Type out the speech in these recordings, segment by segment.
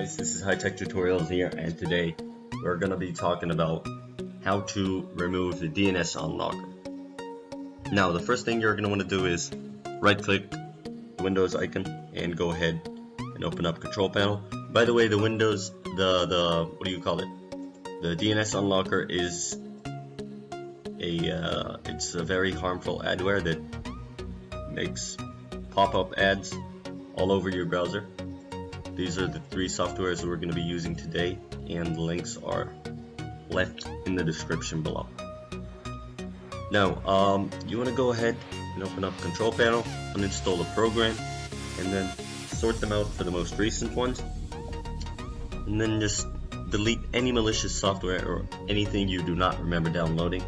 guys, this is HiTech Tutorials here, and today we're going to be talking about how to remove the DNS Unlocker. Now the first thing you're going to want to do is right click the Windows icon and go ahead and open up Control Panel. By the way, the Windows, the DNS Unlocker is a very harmful adware that makes pop-up ads all over your browser. These are the three softwares we're going to be using today, and the links are left in the description below. Now, you want to go ahead and open up Control Panel, uninstall the program, and then sort them out for the most recent ones, and then just delete any malicious software or anything you do not remember downloading.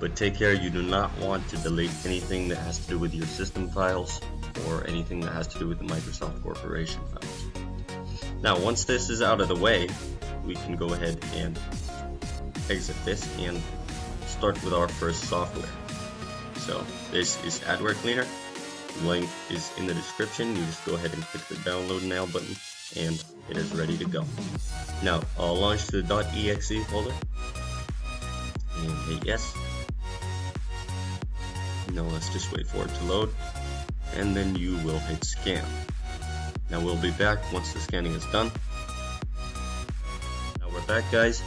But take care, you do not want to delete anything that has to do with your system files or anything that has to do with the Microsoft Corporation files. Now once this is out of the way, we can go ahead and exit this and start with our first software. So this is AdwCleaner. Link is in the description. You just go ahead and click the download now button and it is ready to go. Now I'll launch the .exe folder and hit yes. Now let's just wait for it to load, and then you will hit scan. Now we'll be back once the scanning is done. Now we're back, guys,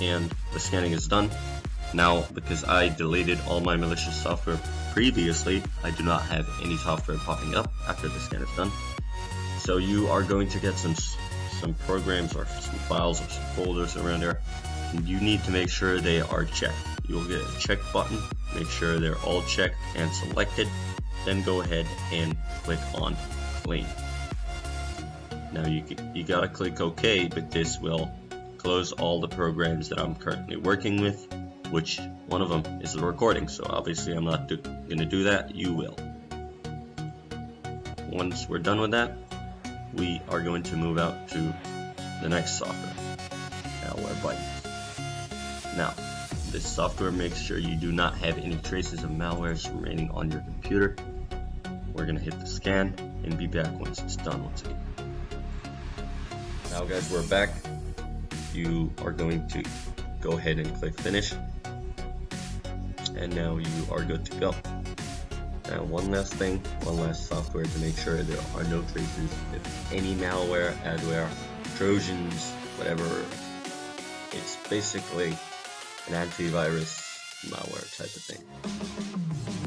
and the scanning is done. Now, because I deleted all my malicious software previously, I do not have any software popping up after the scan is done. So you are going to get some programs or some files or some folders around there. You need to make sure they are checked. You'll get a check button, make sure they're all checked and selected. Then go ahead and click on clean. Now you gotta click OK, but this will close all the programs that I'm currently working with, which one of them is the recording, so obviously I'm not gonna do that, you will. Once we're done with that, we are going to move out to the next software, Malwarebytes. Now, this software makes sure you do not have any traces of malwares remaining on your computer. We're going to hit the scan and be back once it's done once again. Now guys, we're back. You are going to go ahead and click finish. And now you are good to go. Now one last thing, one last software to make sure there are no traces of any malware, adware, Trojans, whatever. It's basically an antivirus malware type of thing.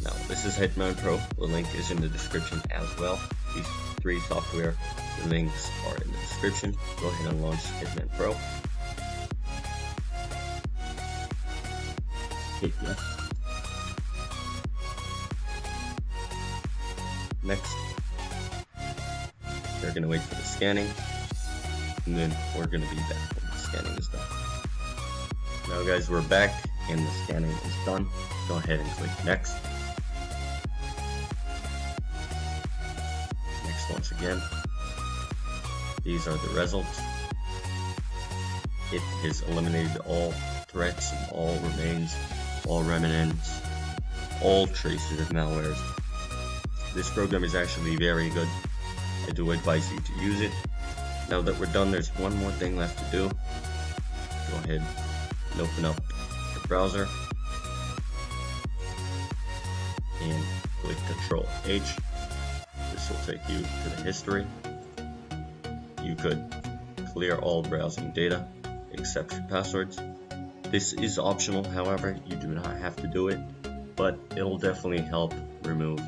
Now this is Hitman Pro, the link is in the description as well. These three software, the links are in the description. Go ahead and launch Hitman Pro. Hit yes. Next, we're going to wait for the scanning, and then we're going to be back when the scanning is done. Now guys, we're back and the scanning is done. Go ahead and click next. Next once again. These are the results. It has eliminated all threats and all remains, all remnants, all traces of malwares. This program is actually very good. I do advise you to use it. Now that we're done, there's one more thing left to do. Go ahead and open up your browser and click Control H. This will take you to the history. You could clear all browsing data except for passwords. This is optional, however, you do not have to do it, but it'll definitely help remove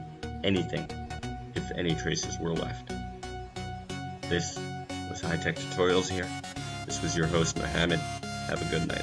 anything if any traces were left. This was HiTech Tutorials here. This was your host Mohammed. Have a good night.